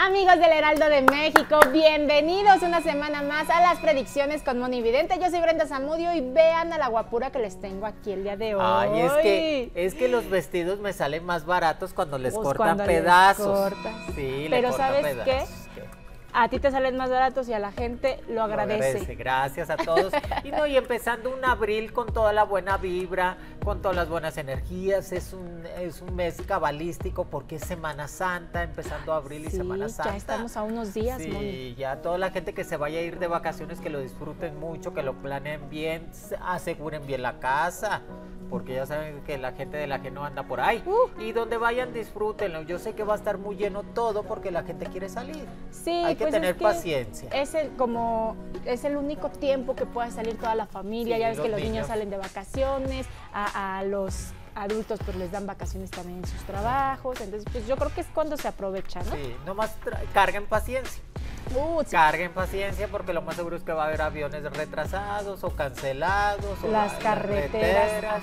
Amigos del Heraldo de México, bienvenidos una semana más a las predicciones con Mhoni Vidente. Yo soy Brenda Zamudio y vean a la guapura que les tengo aquí el día de hoy. Ay, es que los vestidos me salen más baratos cuando les cortan pedazos. Sí, pero ¿sabes qué? A ti te salen más baratos y a la gente lo agradece. Gracias a todos. Y empezando un abril con toda la buena vibra, con todas las buenas energías. Es un mes cabalístico porque es Semana Santa, empezando abril y Semana Santa. Ya estamos a unos días, sí, Mhoni. Ya toda la gente que se vaya a ir de vacaciones, que lo disfruten mucho, que lo planeen bien, aseguren bien la casa, porque ya saben que la gente del ajeno anda por ahí. Y donde vayan, disfrútenlo. Yo sé que va a estar muy lleno todo porque la gente quiere salir. Sí, hay que tener paciencia. Es el único tiempo que puede salir toda la familia. Sí, ya ves que los niños salen de vacaciones, a los adultos pues les dan vacaciones también en sus trabajos. Entonces, pues yo creo que es cuando se aprovecha, ¿no? Sí, nomás carguen paciencia. Sí. Carguen paciencia porque lo más seguro es que va a haber aviones retrasados o cancelados. Las carreteras.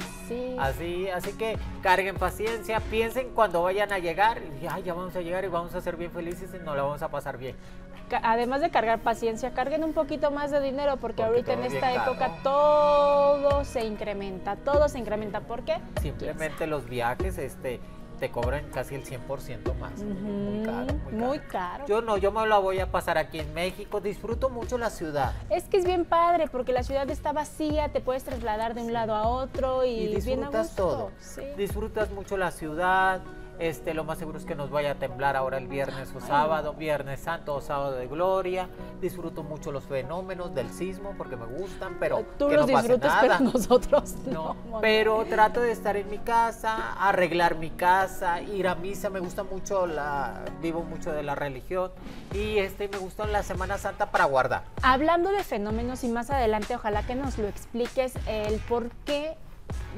Así que carguen paciencia, piensen cuando vayan a llegar, y ya vamos a llegar y vamos a ser bien felices y nos la vamos a pasar bien. Además de cargar paciencia, carguen un poquito más de dinero porque ahorita en esta época todo se incrementa. ¿Por qué? Simplemente los viajes, te cobran casi el 100% más. Muy caro. Yo me la voy a pasar aquí en México, disfruto mucho la ciudad. Es que es bien padre porque la ciudad está vacía, te puedes trasladar de un lado a otro y disfrutas bien a gusto. Todo. Sí. Disfrutas mucho la ciudad, lo más seguro es que nos vaya a temblar ahora el viernes o sábado, Viernes Santo o Sábado de Gloria. Disfruto mucho los fenómenos del sismo porque me gustan, pero tú los disfrutas, pero nosotros no. Pero trato de estar en mi casa, arreglar mi casa, ir a misa, me gusta mucho, vivo mucho de la religión y me gusta la Semana Santa para guardar. Hablando de fenómenos y más adelante, ojalá que nos lo expliques el por qué.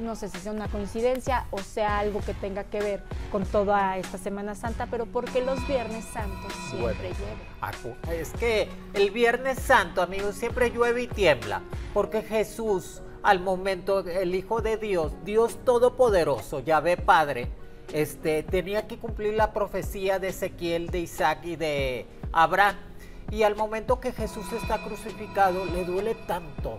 No sé si sea una coincidencia o sea algo que tenga que ver con toda esta Semana Santa, pero porque los Viernes Santos siempre llueve. Es que el Viernes Santo, amigos, siempre llueve y tiembla, porque Jesús, al momento, el Hijo de Dios, Dios Todopoderoso, Yahvé Padre, tenía que cumplir la profecía de Ezequiel, de Isaac y de Abraham, y al momento que Jesús está crucificado, le duele tanto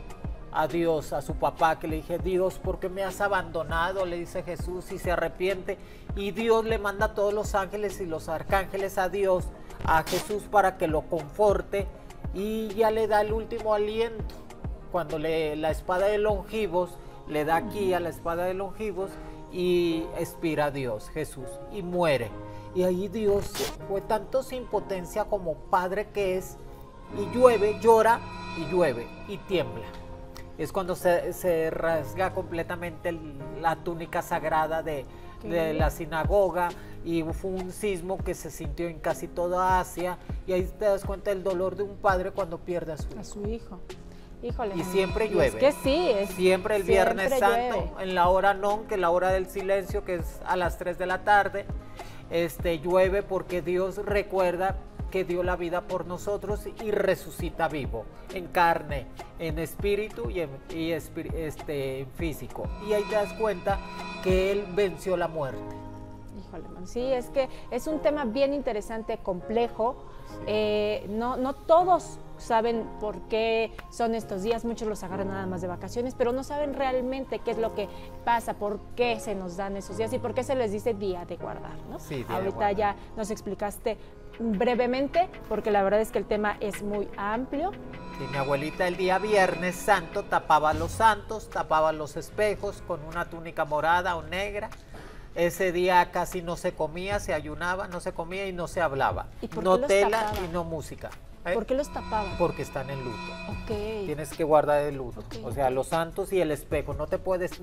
a Dios, a su papá, que le dije, Dios, ¿por qué me has abandonado?, le dice Jesús, y se arrepiente, y Dios le manda a todos los ángeles y los arcángeles a Dios, a Jesús, para que lo conforte, y ya le da el último aliento, cuando la espada de Longibos, le da aquí a la espada de Longibos, y expira a Dios, Jesús, y muere, y ahí Dios fue tanto sin impotencia como padre que es, y llora, y llueve, y tiembla. Es cuando se rasga completamente la túnica sagrada de la sinagoga y fue un sismo que se sintió en casi toda Asia y ahí te das cuenta del dolor de un padre cuando pierde a su hijo. Híjole, y siempre llueve. Es que sí. Siempre el Viernes Santo, en la hora non, que es la hora del silencio, que es a las 3 de la tarde, llueve porque Dios recuerda que dio la vida por nosotros y resucita vivo, en carne, en espíritu y en físico. Y ahí te das cuenta que Él venció la muerte. Híjole, sí, es que es un tema bien interesante, complejo. Sí. No todos saben por qué son estos días, muchos los agarran nada más de vacaciones, pero no saben realmente qué es lo que pasa, por qué se nos dan esos días y por qué se les dice día de guardar, ¿no? Sí, ahorita ya nos explicaste brevemente, porque la verdad es que el tema es muy amplio. Sí, mi abuelita el día Viernes Santo tapaba los santos, tapaba los espejos con una túnica morada o negra. Ese día casi no se comía, se ayunaba, no se comía y no se hablaba. No tela y no música. ¿Por qué los tapaban? Porque están en luto. Okay. Tienes que guardar el luto. Okay. O sea, los santos y el espejo. No puedes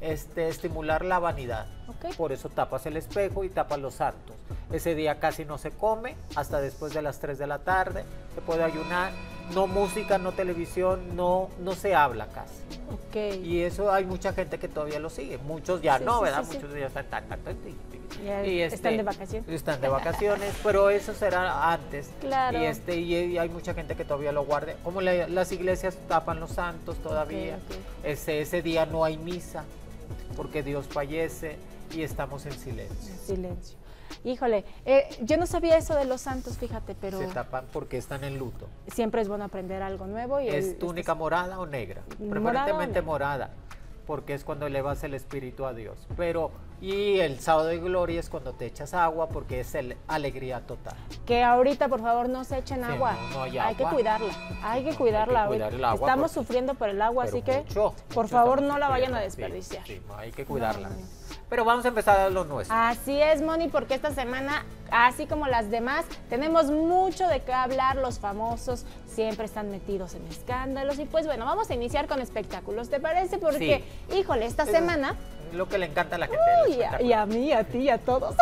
estimular la vanidad. Okay. Por eso tapas el espejo y tapas los santos. Ese día casi no se come, hasta después de las 3 de la tarde. Se puede ayunar. No música, no televisión, no se habla casi. Okay. Y eso hay mucha gente que todavía lo sigue. Muchos ya ¿verdad? Sí, muchos ya están de vacaciones. Están de vacaciones, pero eso será antes. Claro. Y hay mucha gente que todavía lo guarde. Como las iglesias tapan los santos todavía. Okay. Ese día no hay misa, porque Dios fallece y estamos en silencio. Híjole, yo no sabía eso de los santos, fíjate, pero... Se tapan porque están en luto. Siempre es bueno aprender algo nuevo. Y ¿es túnica morada o negra? Preferentemente morada, porque es cuando elevas el espíritu a Dios. Pero, y el sábado de gloria es cuando te echas agua, porque es el alegría total. Que ahorita, por favor, no se echen agua. No hay agua. Hay que cuidarla, hay que cuidar el agua. Estamos sufriendo por el agua, así que, por favor, no la vayan a desperdiciar. Sí, hay que cuidarla. Pero vamos a empezar a lo nuestro. Así es, Mhoni, porque esta semana, así como las demás, tenemos mucho de qué hablar. Los famosos siempre están metidos en escándalos. Y pues bueno, vamos a iniciar con espectáculos, ¿te parece? Porque, sí, híjole, esta semana... Lo que le encanta a la gente. Y a mí, a ti, a todos.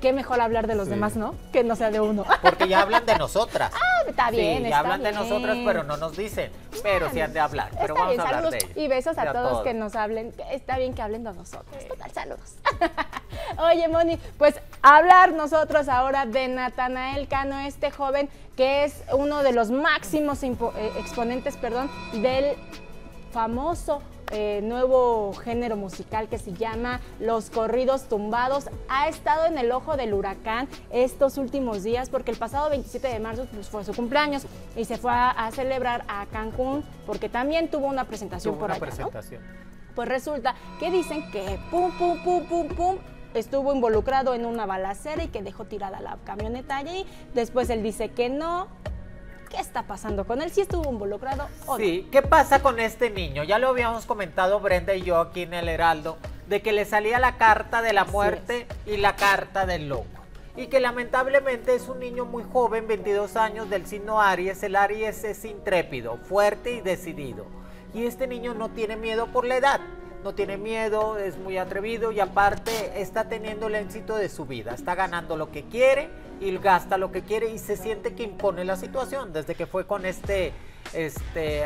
Qué mejor hablar de los demás, ¿no? Que no sea de uno. Porque ya hablan de nosotras. Está bien, sí, ya hablan de nosotras, pero no nos dicen. Pero sí han de hablar. Pero vamos a hablar de ellos. Y besos a todos que nos hablen. Está bien que hablen de nosotros. Total, saludos. Oye, Mhoni, pues hablar nosotros ahora de Natanael Cano, este joven que es uno de los máximos exponentes, perdón, del famoso nuevo género musical que se llama los corridos tumbados. Ha estado en el ojo del huracán estos últimos días porque el pasado 27 de marzo pues, fue su cumpleaños y se fue a celebrar a Cancún porque también tuvo una presentación por allá, ¿no? Pues resulta que dicen que pum, pum, pum, estuvo involucrado en una balacera y que dejó tirada la camioneta allí. Después él dice que no. ¿Qué está pasando con él? ¿Sí estuvo involucrado o no? Sí, ¿qué pasa con este niño? Ya lo habíamos comentado Brenda y yo aquí en El Heraldo, de que le salía la carta de la muerte y la carta del loco. Y que lamentablemente es un niño muy joven, 22 años, del signo Aries. El Aries es intrépido, fuerte y decidido. Y este niño no tiene miedo por la edad. No tiene miedo, es muy atrevido y aparte está teniendo el éxito de su vida. Está ganando lo que quiere y gasta lo que quiere y se siente que impone la situación desde que fue con este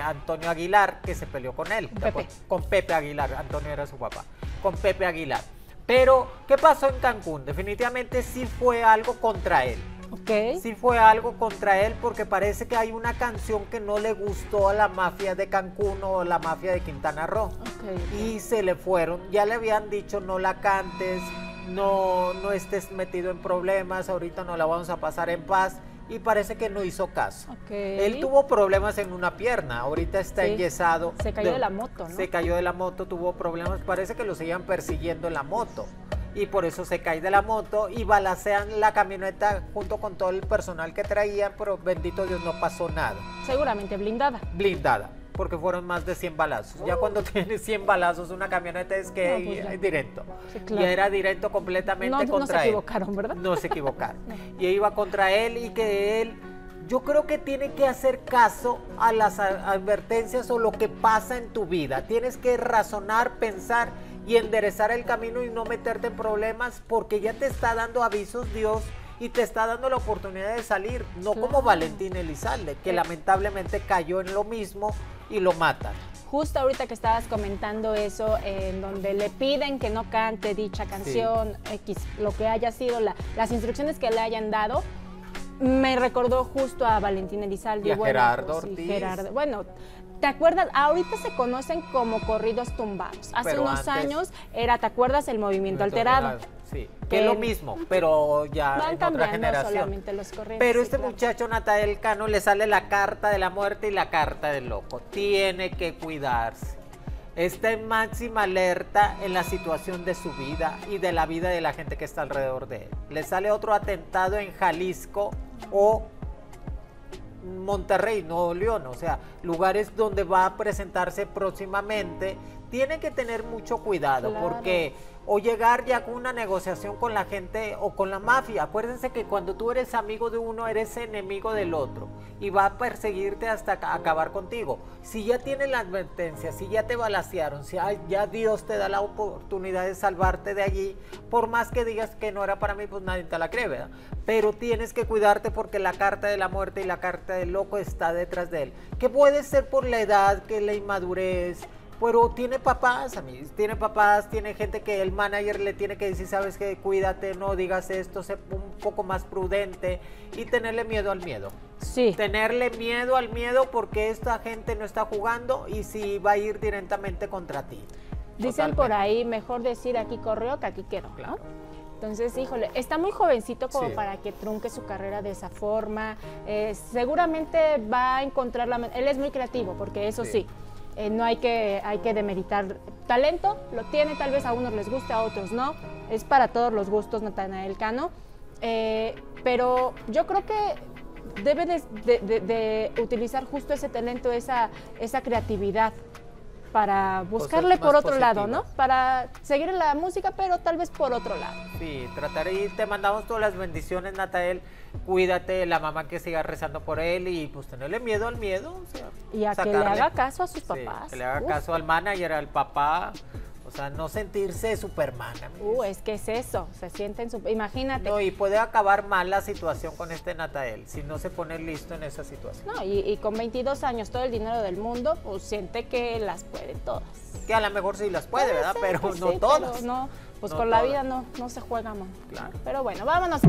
Antonio Aguilar que se peleó con él. Pepe. Con Pepe Aguilar, Antonio era su papá, con Pepe Aguilar. Pero, ¿qué pasó en Cancún? Definitivamente sí fue algo contra él. Okay. Sí fue algo contra él porque parece que hay una canción que no le gustó a la mafia de Cancún o la mafia de Quintana Roo. Okay. Y se le fueron, ya le habían dicho no la cantes, no estés metido en problemas, ahorita no la vamos a pasar en paz. Y parece que no hizo caso. Okay. Él tuvo problemas en una pierna, ahorita está enyesado. Se cayó de la moto, ¿no? Se cayó de la moto, tuvo problemas, parece que lo seguían persiguiendo en la moto. Y por eso se cae de la moto y balacean la camioneta junto con todo el personal que traían, pero bendito Dios no pasó nada. Seguramente blindada. Blindada, porque fueron más de 100 balazos. Ya cuando tiene 100 balazos una camioneta es que no, pues, es directo. Sí, claro. Y era directo completamente contra él. No se equivocaron, ¿verdad? No se equivocaron. Y iba contra él y que él... Yo creo que tiene que hacer caso a las advertencias o lo que pasa en tu vida. Tienes que razonar, pensar y enderezar el camino y no meterte en problemas porque ya te está dando avisos Dios y te está dando la oportunidad de salir. No como Valentín Elizalde, que lamentablemente cayó en lo mismo y lo matan. Justo ahorita que estabas comentando eso, en donde le piden que no cante dicha canción, X, lo que haya sido, las instrucciones que le hayan dado, me recordó justo a Valentín Elizalde. Y a Gerardo Ortiz. Gerardo, bueno, ¿te acuerdas? Ahorita se conocen como corridos tumbados. Hace unos años era, ¿te acuerdas? El movimiento alterado. Sí, que es lo mismo, pero ya van en otra generación. Solamente los corridos, pero este muchacho, Natanael Cano, le sale la carta de la muerte y la carta del loco. Tiene que cuidarse. Está en máxima alerta en la situación de su vida y de la vida de la gente que está alrededor de él. Le sale otro atentado en Jalisco o Monterrey, Nuevo León, o sea, lugares donde va a presentarse próximamente. Tiene que tener mucho cuidado porque o llegar ya con una negociación con la gente o con la mafia. Acuérdense que cuando tú eres amigo de uno, eres enemigo del otro y va a perseguirte hasta acabar contigo. Si ya tienes la advertencia, si ya te balacearon, si ya Dios te da la oportunidad de salvarte de allí, por más que digas que no era para mí, pues nadie te la cree, ¿verdad? Pero tienes que cuidarte porque la carta de la muerte y la carta del loco está detrás de él. Que puede ser por la edad, que la inmadurez, pero tiene papás, amigos, tiene papás, tiene gente que el manager le tiene que decir, sabes que cuídate, no digas esto, sé un poco más prudente y tenerle miedo al miedo. Sí. Tenerle miedo al miedo porque esta gente no está jugando y sí va a ir directamente contra ti. Dicen por ahí, mejor decir aquí corrió que aquí quedó, ¿no? Entonces, híjole, está muy jovencito como para que trunque su carrera de esa forma. Seguramente va a encontrar la... Él es muy creativo, porque eso sí, no hay que demeritar talento, lo tiene, tal vez a unos les gusta, a otros no. Es para todos los gustos Natanael Cano. Pero yo creo que debe de utilizar justo ese talento, esa creatividad, para buscarle por otro lado, ¿no? Para seguir en la música, pero tal vez por otro lado. Sí, tratar, y te mandamos todas las bendiciones, Natanael. Cuídate, la mamá que siga rezando por él y pues tenerle miedo al miedo. O sea, y a sacarle, que le haga caso a sus papás. Que le haga caso al manager, al papá. O sea, no sentirse Superman. Es que es eso, se sienten... Imagínate. No, y puede acabar mal la situación con este Natanael, si no se pone listo en esa situación. No, y con 22 años, todo el dinero del mundo, pues siente que las puede todas. Que a lo mejor sí las puede, ¿verdad? Pero no todas. Pero no, pues no con todas. La vida no se juega, amor. Claro. Pero bueno, vámonos.